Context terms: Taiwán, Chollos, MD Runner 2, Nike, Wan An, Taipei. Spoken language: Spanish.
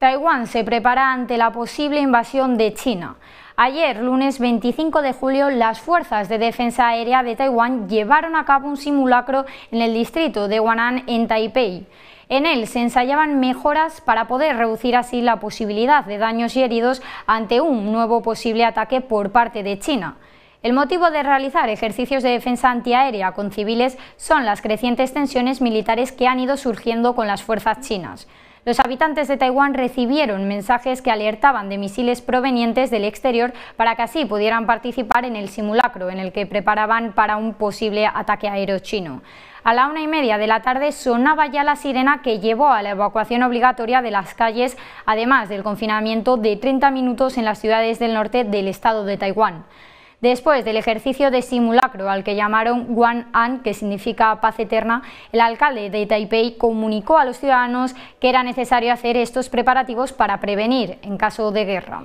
Taiwán se prepara ante la posible invasión de China. Ayer, lunes 25 de julio, las Fuerzas de Defensa Aérea de Taiwán llevaron a cabo un simulacro en el distrito de Wan An, en Taipei. En él se ensayaban mejoras para poder reducir así la posibilidad de daños y heridos ante un nuevo posible ataque por parte de China. El motivo de realizar ejercicios de defensa antiaérea con civiles son las crecientes tensiones militares que han ido surgiendo con las fuerzas chinas. Los habitantes de Taiwán recibieron mensajes que alertaban de misiles provenientes del exterior para que así pudieran participar en el simulacro en el que preparaban para un posible ataque aéreo chino. A la 1:30 de la tarde sonaba ya la sirena que llevó a la evacuación obligatoria de las calles, además del confinamiento de 30 minutos en las ciudades del norte del estado de Taiwán. Después del ejercicio de simulacro, al que llamaron Wan An, que significa paz eterna, el alcalde de Taipei comunicó a los ciudadanos que era necesario hacer estos preparativos para prevenir en caso de guerra.